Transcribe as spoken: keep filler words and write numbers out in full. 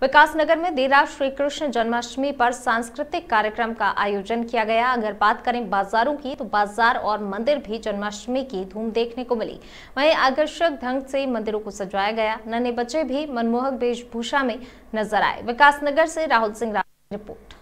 विकासनगर में देर रात श्री कृष्ण जन्माष्टमी पर सांस्कृतिक कार्यक्रम का आयोजन किया गया। अगर बात करें बाजारों की तो बाजार और मंदिर भी जन्माष्टमी की धूम देखने को मिली। वहीं आकर्षक ढंग से मंदिरों को सजाया गया। नन्हे बच्चे भी मनमोहक वेशभूषा में नजर आए। विकासनगर से राहुल सिंह रावत की रिपोर्ट।